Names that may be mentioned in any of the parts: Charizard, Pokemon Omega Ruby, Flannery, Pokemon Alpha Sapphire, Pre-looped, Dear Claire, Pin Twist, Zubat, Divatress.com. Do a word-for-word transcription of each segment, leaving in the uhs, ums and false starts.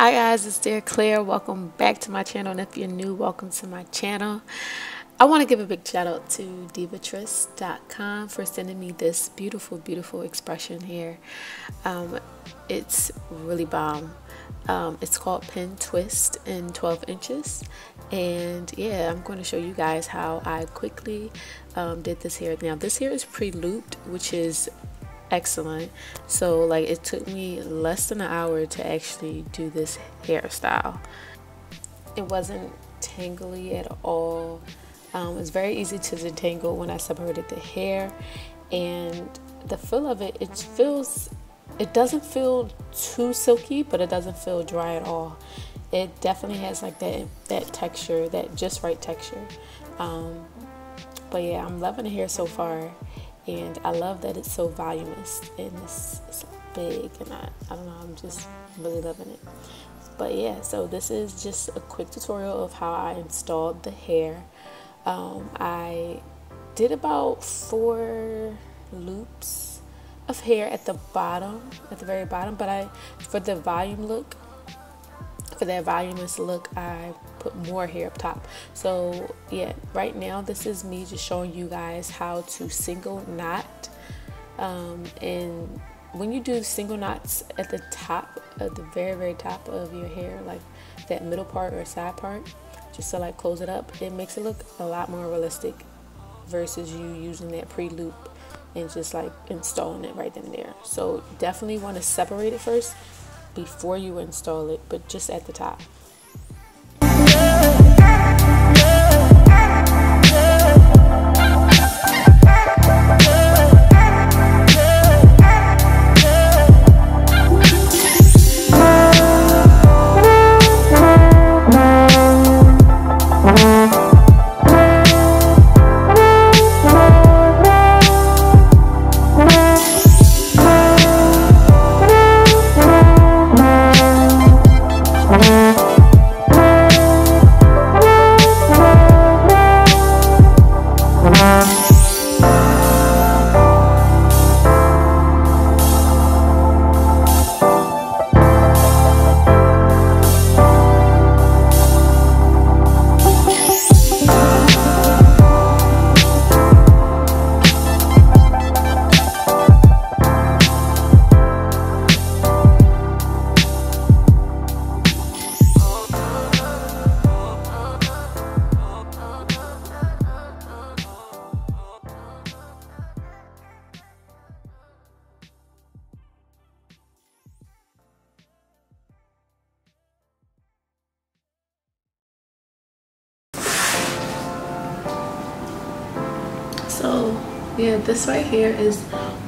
Hi guys, it's Dear Claire. Welcome back to my channel, and if you're new, welcome to my channel. I want to give a big shout out to Divatress dot com for sending me this beautiful, beautiful expression here. Um, it's really bomb. Um, it's called Pin Twist in twelve inches, and yeah, I'm going to show you guys how I quickly um, did this here. Now this here is pre-looped, which is excellent. So like, it took me less than an hour to actually do this hairstyle. It wasn't tangly at all. Um, it's very easy to detangle when I separated the hair, and the feel of it it feels it doesn't feel too silky, but it doesn't feel dry at all. It definitely has like that that texture, that just right texture. Um, but yeah, I'm loving the hair so far. And I love that it's so voluminous, and it's, it's big, and I, I don't know, I'm just really loving it. But yeah, so this is just a quick tutorial of how I installed the hair. Um, I did about four loops of hair at the bottom, at the very bottom, but I, for the volume look, for that voluminous look, I put more hair up top. So yeah, right now this is me just showing you guys how to single knot, um, and when you do single knots at the top, at the very very top of your hair, like that middle part or side part, just to like close it up, it makes it look a lot more realistic versus you using that pre-loop and just like installing it right then and there. So definitely want to separate it first before you install it, but just at the top. So yeah, this right here is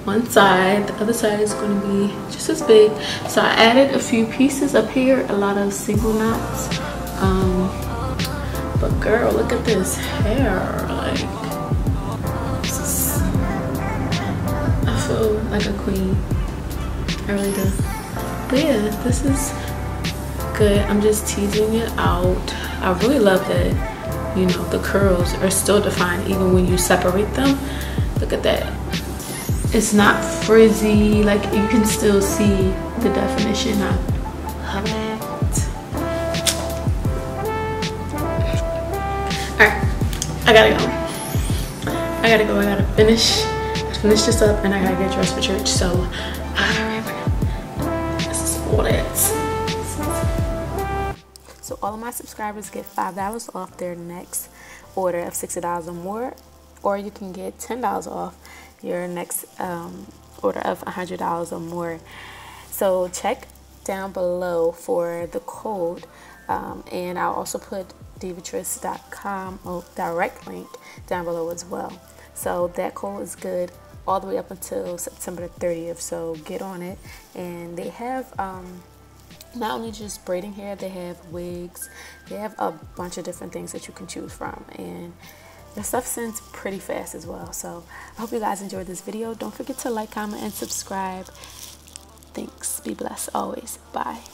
one side. The other side is going to be just as big. So I added a few pieces up here, a lot of single knots. Um, but girl, look at this hair. Like, this is, I feel like a queen. I really do. But yeah, this is good. I'm just teasing it out. I really love that. You know, the curls are still defined even when you separate them. Look at that. It's not frizzy. Like, you can still see the definition. I love it. Alright, I gotta go. I gotta go. I gotta finish finish this up, and I gotta get dressed for church. So, alright, this is all that. So all of my subscribers get five dollars off their next order of sixty dollars or more, or you can get ten dollars off your next um, order of one hundred dollars or more. So check down below for the code, um, and I'll also put Divatress dot com direct link down below as well. So that code is good all the way up until September thirtieth, so get on it. And they have... Um, not only just braiding hair, they have wigs, they have a bunch of different things that you can choose from, and the stuff sends pretty fast as well. So I hope you guys enjoyed this video. Don't forget to like, comment, and subscribe. Thanks. Be blessed always. Bye.